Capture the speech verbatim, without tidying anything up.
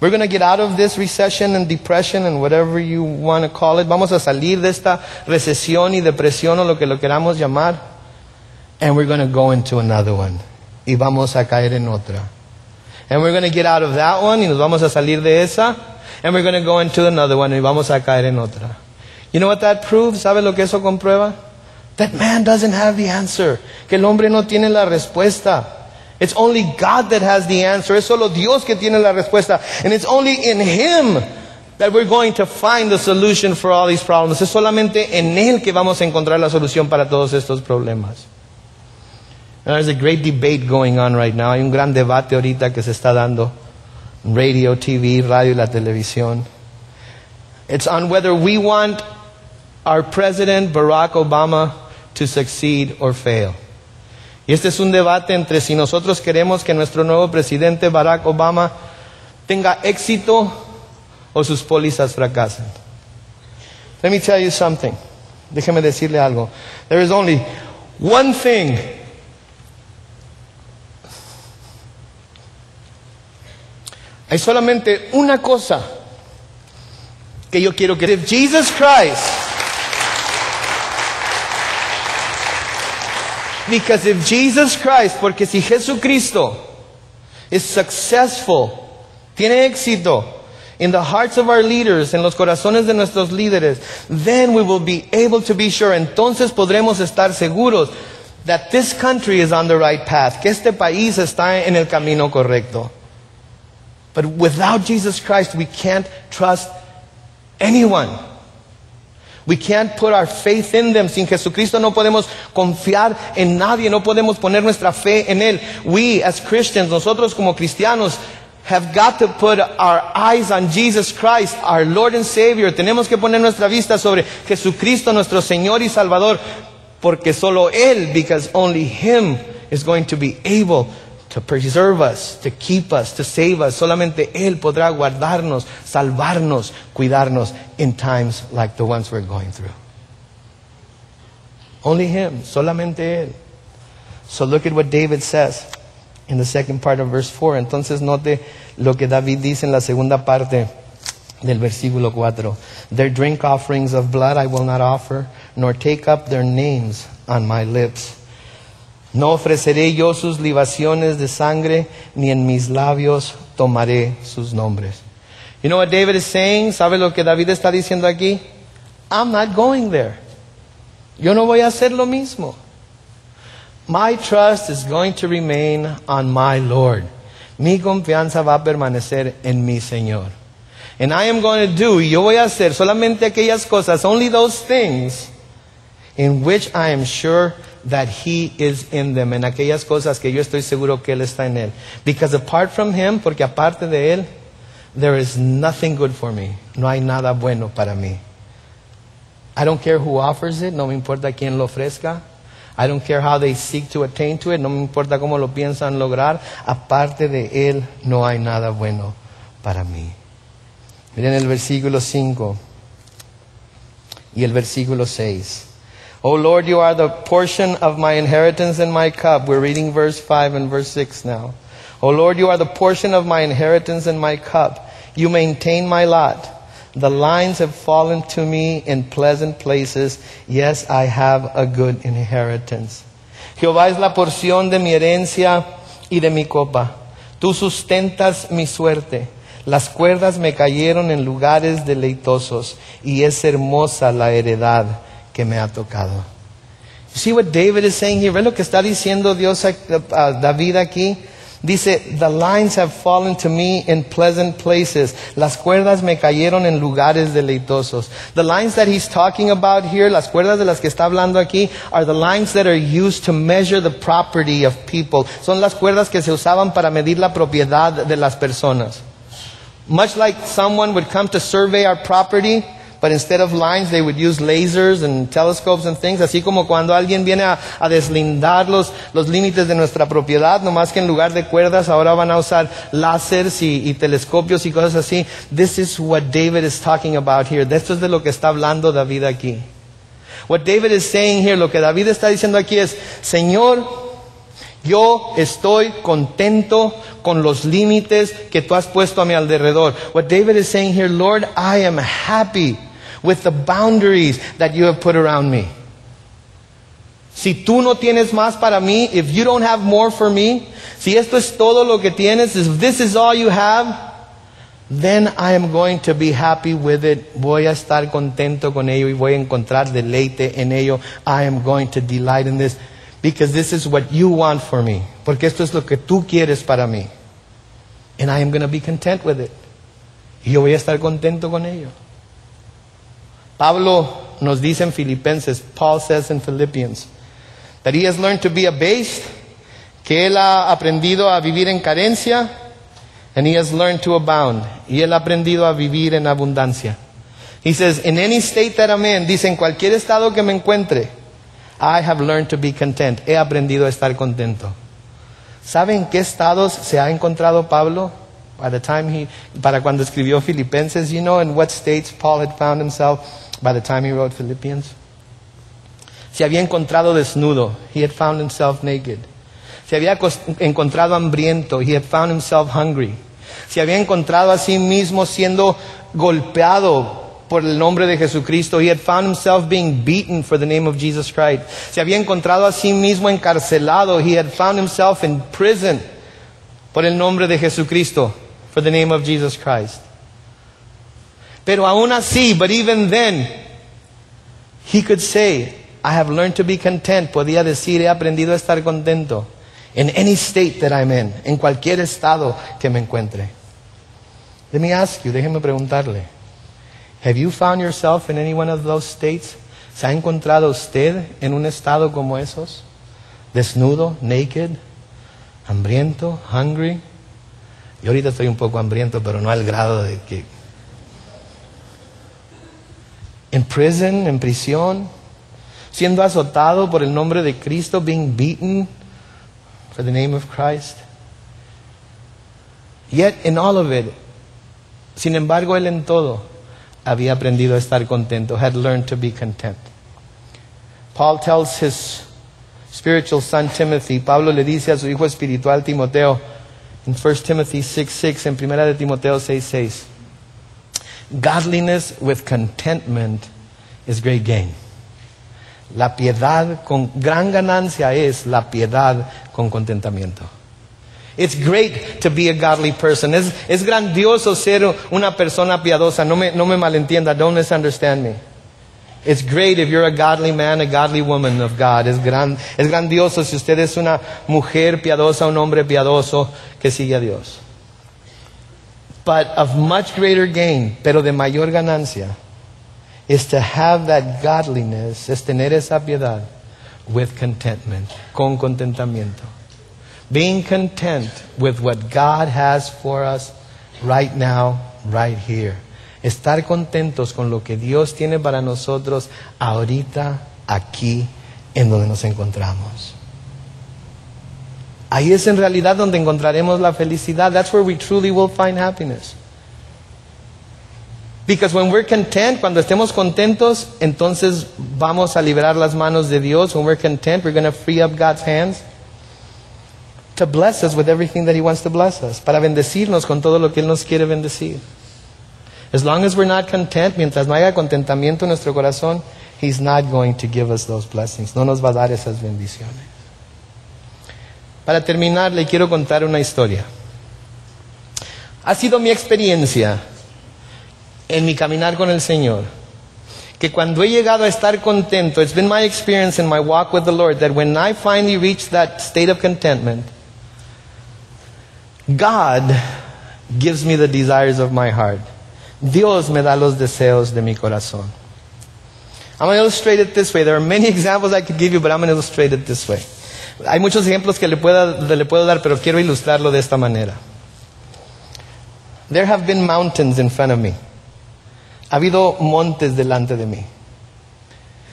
We're going to get out of this recession and depression and whatever you want to call it. Vamos a salir de esta recesión y depresión o lo que lo queramos llamar. And we're going to go into another one. Y vamos a caer en otra. And we're going to get out of that one. Y nos vamos a salir de esa. And we're going to go into another one. Y vamos a caer en otra. You know what that proves? ¿Sabe lo que eso comprueba? That man doesn't have the answer. Que el hombre no tiene la respuesta. It's only God that has the answer. Es solo Dios que tiene la respuesta. And it's only in Him that we're going to find the solution for all these problems. Es solamente en Él que vamos a encontrar la solución para todos estos problemas. And there's a great debate going on right now. Hay un gran debate ahorita que se está dando. Radio, T V, radio y la televisión. It's on whether we want our President Barack Obama to succeed or fail. Y este es un debate entre si nosotros queremos que nuestro nuevo presidente Barack Obama tenga éxito o sus pólizas fracasen. Let me tell you something. Déjeme decirle algo. There is only one thing Hay solamente una cosa que yo quiero que if Jesus Christ Because if Jesus Christ, porque si Jesucristo is successful, tiene éxito in the hearts of our leaders, en los corazones de nuestros líderes, then we will be able to be sure, entonces podremos estar seguros that this country is on the right path, que este país está en el camino correcto. But without Jesus Christ, we can't trust anyone. We can't put our faith in them. Sin Jesucristo no podemos confiar en nadie. No podemos poner nuestra fe en Él. We as Christians, nosotros como cristianos, have got to put our eyes on Jesus Christ, our Lord and Savior. Tenemos que poner nuestra vista sobre Jesucristo, nuestro Señor y Salvador. Porque solo Él, because only Him, is going to be able to preserve us, to keep us, to save us. Solamente Él podrá guardarnos, salvarnos, cuidarnos in times like the ones we're going through. Only Him. Solamente Él. So look at what David says in the second part of verse four. Entonces note lo que David dice en la segunda parte del versículo cuatro. Their drink offerings of blood I will not offer, nor take up their names on my lips. No ofreceré yo sus libaciones de sangre, ni en mis labios tomaré sus nombres. You know what David is saying? ¿Sabe lo que David está diciendo aquí? I'm not going there. Yo no voy a hacer lo mismo. My trust is going to remain on my Lord. Mi confianza va a permanecer en mi Señor. And I am going to do, yo voy a hacer solamente aquellas cosas, only those things in which I am sure that He is in them. En aquellas cosas que yo estoy seguro que Él está en Él. Because apart from Him, porque aparte de Él, there is nothing good for me. No hay nada bueno para mí. I don't care who offers it. No me importa quién lo ofrezca. I don't care how they seek to attain to it. No me importa cómo lo piensan lograr. Aparte de Él, no hay nada bueno para mí. Miren el versículo cinco y el versículo seis. O Lord, you are the portion of my inheritance and my cup. We're reading verse five and verse six now. O Lord, you are the portion of my inheritance and my cup. You maintain my lot. The lines have fallen to me in pleasant places. Yes, I have a good inheritance. Jehová es la porción de mi herencia y de mi copa. Tú sustentas mi suerte. Las cuerdas me cayeron en lugares deleitosos. Y es hermosa la heredad que me ha tocado. You see what David is saying here? ¿Ves lo que está diciendo Dios a, a David aquí? Dice, the lines have fallen to me in pleasant places. Las cuerdas me cayeron en lugares deleitosos. The lines that he's talking about here, las cuerdas de las que está hablando aquí, are the lines that are used to measure the property of people. Son las cuerdas que se usaban para medir la propiedad de las personas. Much like someone would come to survey our property, but instead of lines, they would use lasers and telescopes and things. Así como cuando alguien viene a, a deslindar los, los límites de nuestra propiedad, nomás que en lugar de cuerdas, ahora van a usar láseres y, y telescopios y cosas así. This is what David is talking about here. Esto es de lo que está hablando David aquí. What David is saying here, lo que David está diciendo aquí es, Señor, Yo estoy contento con los límites que tú has puesto a mi alrededor. What David is saying here, Lord, I am happy with the boundaries that you have put around me. Si tú no tienes más para mí, if you don't have more for me, si esto es todo lo que tienes, if this is all you have, then I am going to be happy with it. Voy a estar contento con ello y voy a encontrar deleite en ello. I am going to delight in this because this is what you want for me. Porque esto es lo que tú quieres para mí. And I am going to be content with it. Y yo voy a estar contento con ello. Pablo nos dice en Filipenses, Paul says in Philippians, that he has learned to be abased, que él ha aprendido a vivir en carencia, and he has learned to abound. Y él ha aprendido a vivir en abundancia. He says, in any state that I'm in, dice, en cualquier estado que me encuentre, I have learned to be content. He aprendido a estar contento. ¿Saben qué estados se ha encontrado Pablo? By the time he, para cuando escribió Filipenses, you know in what states Paul had found himself by the time he wrote Philippians. Se había encontrado desnudo. He had found himself naked. Se había encontrado hambriento. He had found himself hungry. Se había encontrado a sí mismo siendo golpeado por el nombre de Jesucristo. He had found himself being beaten for the name of Jesus Christ. Se había encontrado a sí mismo encarcelado. He had found himself in prison por el nombre de Jesucristo, for the name of Jesus Christ. Pero aún así, but even then, he could say, I have learned to be content. Podía decir, he aprendido a estar contento. In any state that I'm in. En cualquier estado que me encuentre. Let me ask you, déjeme preguntarle. Have you found yourself in any one of those states? ¿Se ha encontrado usted en un estado como esos? Desnudo, naked, hambriento, hungry. Yo ahorita estoy un poco hambriento, pero no al grado de que... In prison, en prisión. Siendo azotado por el nombre de Cristo, being beaten for the name of Christ. Yet in all of it, sin embargo, él en todo había aprendido a estar contento, had learned to be content. Paul tells his spiritual son Timothy, Pablo le dice a su hijo espiritual Timoteo, in First Timothy six six, en Primera de Timoteo seis seis, godliness with contentment is great gain. La piedad con gran ganancia es la piedad con contentamiento. It's great to be a godly person. Es, es grandioso ser una persona piadosa. No me, no me malentienda. Don't misunderstand me. It's great if you're a godly man, a godly woman of God. Es, gran, es grandioso si usted es una mujer piadosa, un hombre piadoso que sigue a Dios. But of much greater gain, pero de mayor ganancia, is to have that godliness, es tener esa piedad, with contentment, con contentamiento. Being content with what God has for us right now, right here. Estar contentos con lo que Dios tiene para nosotros ahorita, aquí, en donde nos encontramos. Ahí es en realidad donde encontraremos la felicidad. That's where we truly will find happiness. Because when we're content, cuando estemos contentos, entonces vamos a liberar las manos de Dios. When we're content, we're going to free up God's hands to bless us with everything that He wants to bless us. Para bendecirnos con todo lo que Él nos quiere bendecir. As long as we're not content, mientras no haya contentamiento en nuestro corazón, He's not going to give us those blessings. No nos va a dar esas bendiciones. Para terminar, le quiero contar una historia. Ha sido mi experiencia en mi caminar con el Señor, que cuando he llegado a estar contento, it's been my experience in my walk with the Lord, that when I finally reach that state of contentment, God gives me the desires of my heart. Dios me da los deseos de mi corazón. I'm going to illustrate it this way. There are many examples I could give you, but I'm going to illustrate it this way. Hay muchos ejemplos que le puedo, le puedo dar, pero quiero ilustrarlo de esta manera. There have been mountains in front of me. Ha habido montes delante de mí.